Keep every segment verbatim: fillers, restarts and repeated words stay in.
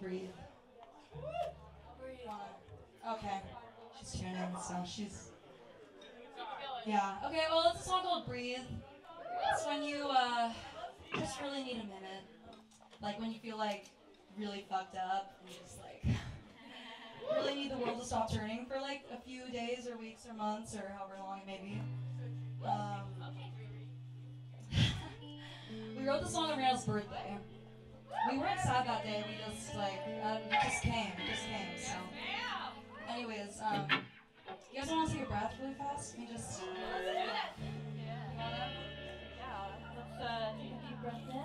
Breathe. Uh, okay. She's tuning in, so she's. Yeah. Okay, well, it's a song called Breathe. It's when you uh, just really need a minute. Like when you feel like really fucked up and just like really need the world to stop turning for like a few days or weeks or months or however long it may be. Um, we wrote the song on Randall's birthday. We were outside that day, we just like, um, just came, just came, so. Anyways, um, you guys want to take a breath really fast? Can you just... Let's do that! Yeah. Let's uh, take a deep breath in.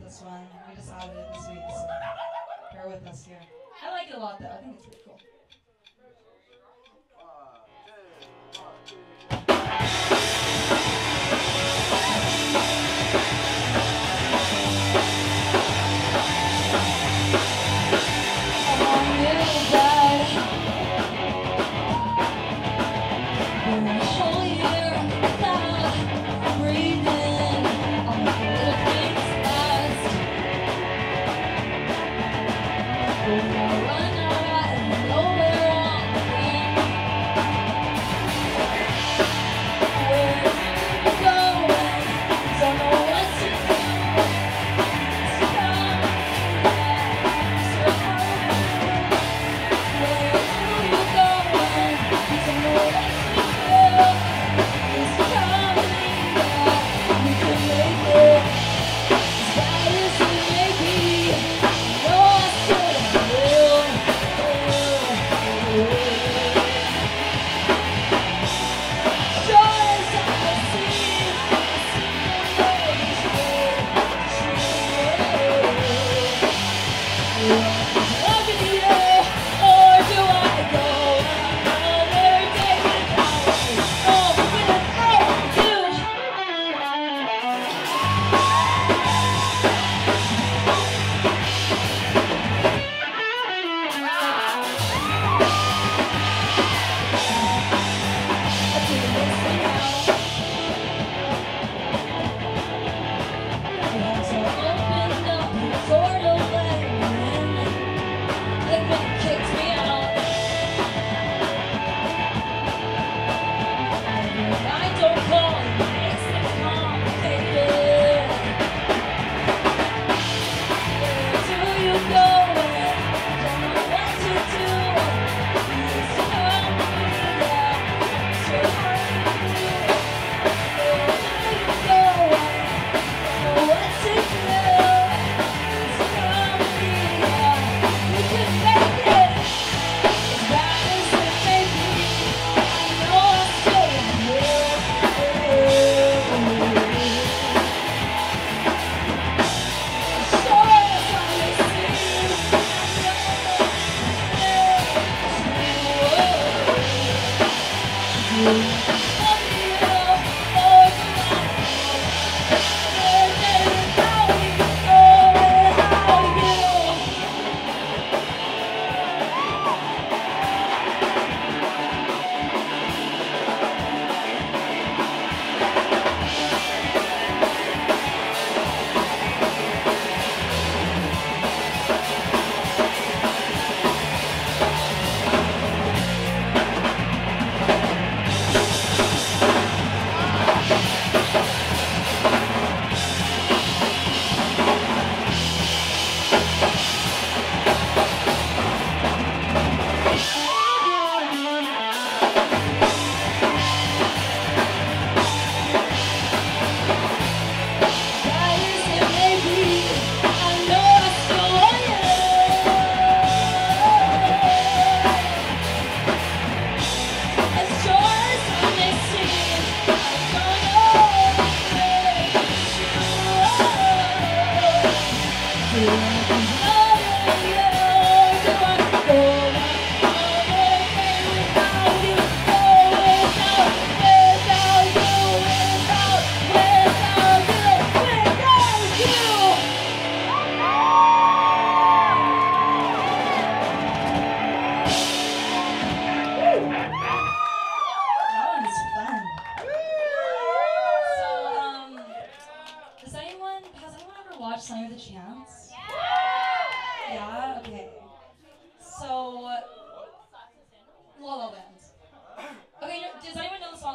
This one. We decided it this week, so bear with us here. I like it a lot, though. I think it's pretty cool.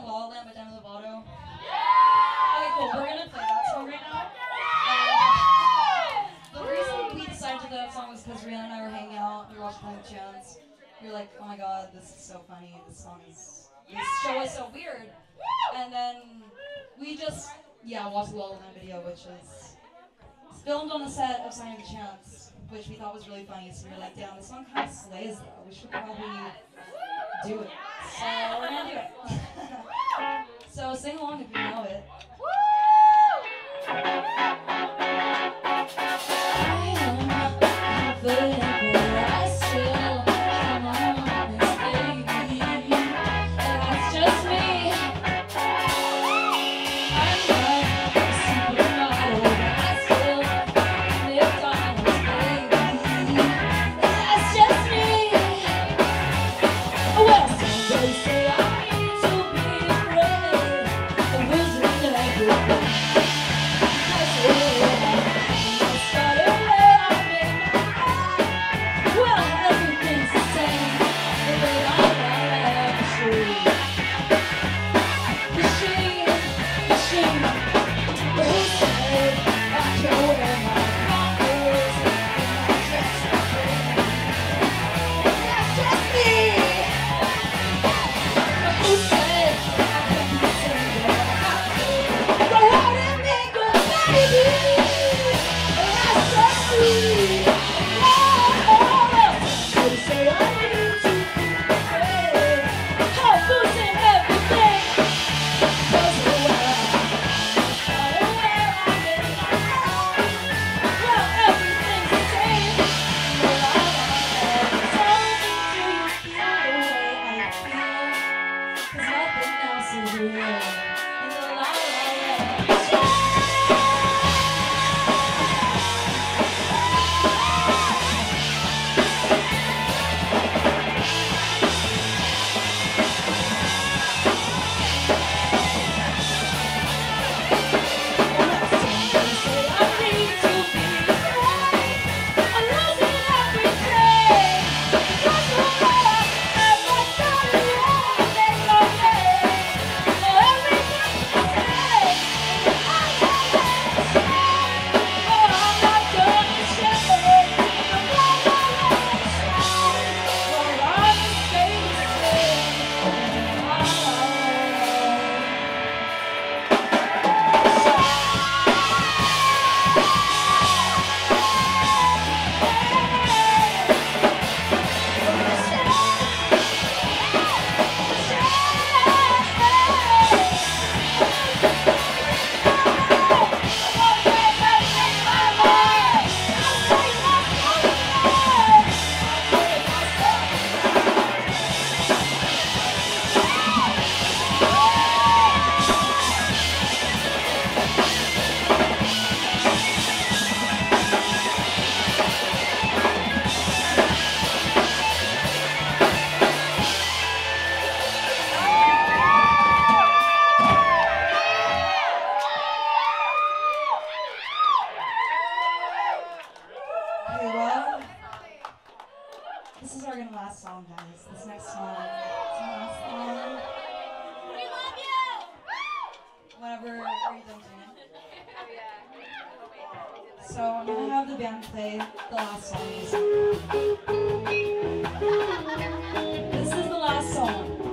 Ball That by Demi Lovato? Yeah! Okay, cool. We're gonna play that song right now. Um, the reason we decided to play that song was because Rihanna and I were hanging out. We were watching the challenge. We were like, oh my god, this is so funny. This song is, this show is so weird. And then we just, yeah, watched the Lullaby video, which is filmed on the set of Sign of the Chance, which we thought was really funny. So we were like, damn, this song kind of slays though. We should probably do it. So we're gonna do it. So sing along if you know it. I don't know, but this is the last song.